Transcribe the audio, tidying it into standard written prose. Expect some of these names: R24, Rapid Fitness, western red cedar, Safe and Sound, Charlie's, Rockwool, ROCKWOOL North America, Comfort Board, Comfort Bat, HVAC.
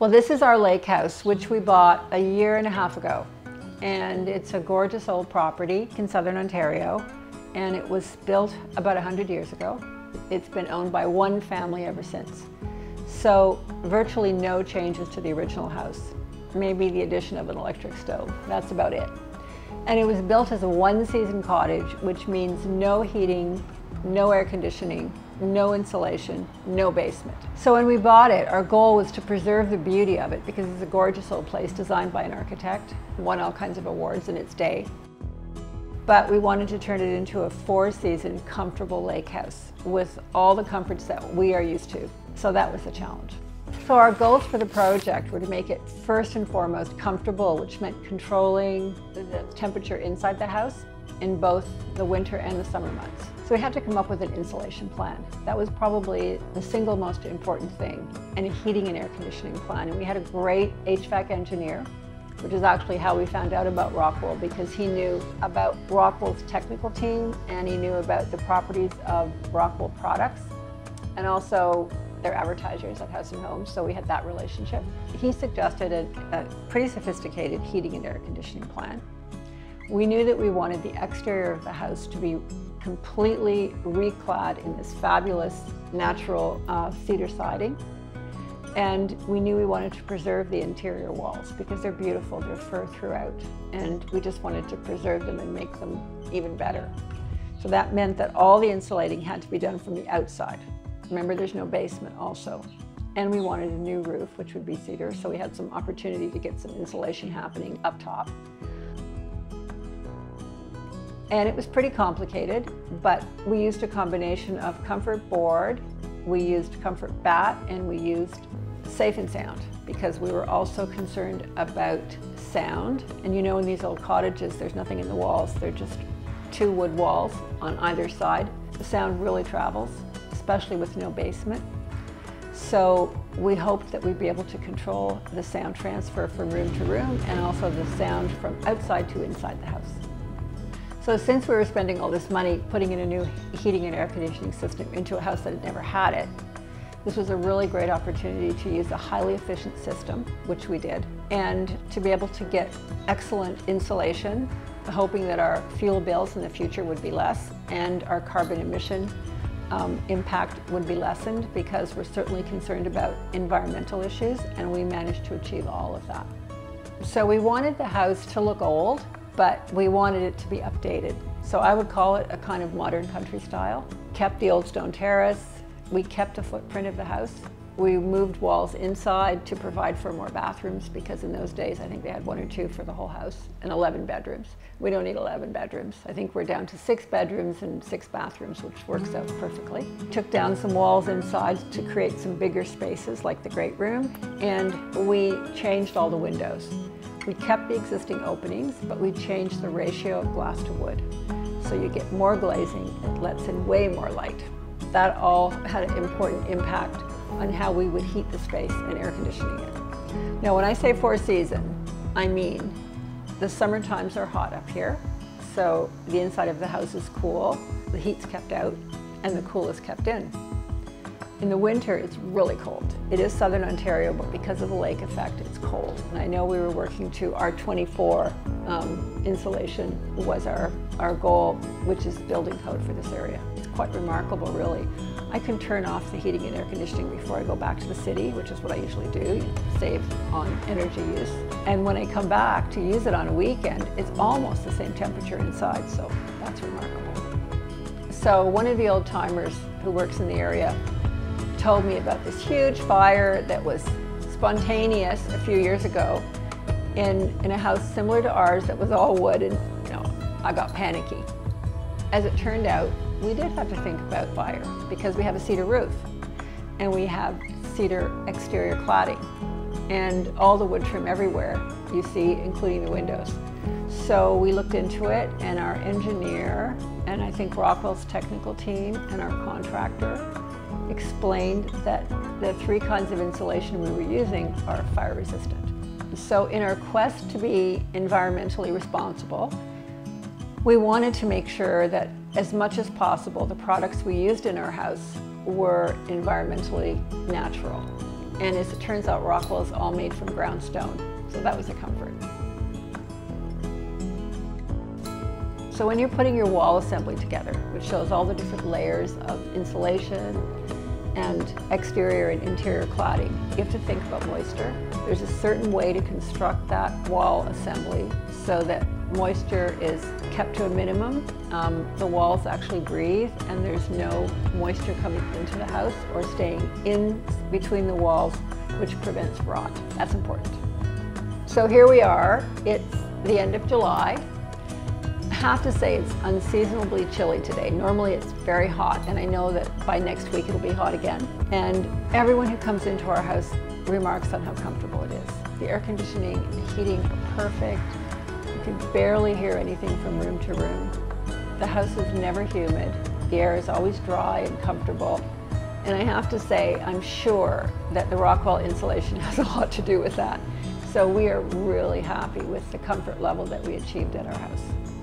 Well, this is our lake house, which we bought a year and a half ago. And it's a gorgeous old property in Southern Ontario. And it was built about 100 years ago. It's been owned by one family ever since. So virtually no changes to the original house. Maybe the addition of an electric stove, that's about it. And it was built as a one-season cottage, which means no heating, no air conditioning, no insulation, no basement. So when we bought it, our goal was to preserve the beauty of it because it's a gorgeous old place designed by an architect, won all kinds of awards in its day. But we wanted to turn it into a four-season comfortable lake house with all the comforts that we are used to. So that was the challenge. So our goals for the project were to make it first and foremost comfortable, which meant controlling the temperature inside the house in both the winter and the summer months. So we had to come up with an insulation plan. That was probably the single most important thing, and a heating and air conditioning plan. And we had a great HVAC engineer, which is actually how we found out about Rockwool, because he knew about Rockwool's technical team and he knew about the properties of Rockwool products and also their advertisers at House & Home, so we had that relationship. He suggested a pretty sophisticated heating and air conditioning plan. We knew that we wanted the exterior of the house to be completely reclad in this fabulous natural cedar siding. And we knew we wanted to preserve the interior walls because they're beautiful, they're fir throughout, and we just wanted to preserve them and make them even better. So that meant that all the insulating had to be done from the outside. Remember, there's no basement also. And we wanted a new roof, which would be cedar, so we had some opportunity to get some insulation happening up top. And it was pretty complicated, but we used a combination of Comfort Board, we used Comfort Bat, and we used Safe and Sound, because we were also concerned about sound. And you know, in these old cottages, there's nothing in the walls. They're just two wood walls on either side. The sound really travels, especially with no basement. So we hoped that we'd be able to control the sound transfer from room to room and also the sound from outside to inside the house. So since we were spending all this money putting in a new heating and air conditioning system into a house that had never had it, this was a really great opportunity to use a highly efficient system, which we did, and to be able to get excellent insulation, hoping that our fuel bills in the future would be less and our carbon emission impact would be lessened, because we're certainly concerned about environmental issues, and we managed to achieve all of that. So we wanted the house to look old, but we wanted it to be updated. So I would call it a kind of modern country style. Kept the old stone terrace. We kept the footprint of the house. We moved walls inside to provide for more bathrooms, because in those days I think they had one or two for the whole house and 11 bedrooms. We don't need 11 bedrooms. I think we're down to 6 bedrooms and 6 bathrooms, which works out perfectly. Took down some walls inside to create some bigger spaces like the great room, and we changed all the windows. We kept the existing openings, but we changed the ratio of glass to wood. So you get more glazing, it lets in way more light. That all had an important impact on how we would heat the space and air conditioning it. Now, when I say four season, I mean the summer times are hot up here, so the inside of the house is cool, the heat's kept out, and the cool is kept in. In the winter, it's really cold. It is Southern Ontario, but because of the lake effect, it's cold. And I know we were working to R24 insulation was our goal, which is building code for this area. It's quite remarkable, really. I can turn off the heating and air conditioning before I go back to the city, which is what I usually do, save on energy use. And when I come back to use it on a weekend, it's almost the same temperature inside, so that's remarkable. So one of the old timers who works in the area told me about this huge fire that was spontaneous a few years ago in a house similar to ours that was all wood, and you know, I got panicky. As it turned out, we did have to think about fire because we have a cedar roof and we have cedar exterior cladding and all the wood trim everywhere you see, including the windows. So we looked into it, and our engineer and I think Rockwool's technical team and our contractor explained that the three kinds of insulation we were using are fire resistant. So in our quest to be environmentally responsible, we wanted to make sure that as much as possible the products we used in our house were environmentally natural. And as it turns out, Rockwool is all made from ground stone. So that was a comfort. So when you're putting your wall assembly together, which shows all the different layers of insulation and exterior and interior cladding, you have to think about moisture. There's a certain way to construct that wall assembly so that moisture is kept to a minimum. The walls actually breathe and there's no moisture coming into the house or staying in between the walls, which prevents rot. That's important. So here we are. It's the end of July. I have to say it's unseasonably chilly today. Normally it's very hot, and I know that by next week it'll be hot again. And everyone who comes into our house remarks on how comfortable it is. The air conditioning and the heating are perfect. You can barely hear anything from room to room. The house is never humid. The air is always dry and comfortable. And I have to say, I'm sure that the Rockwool insulation has a lot to do with that. So we are really happy with the comfort level that we achieved at our house.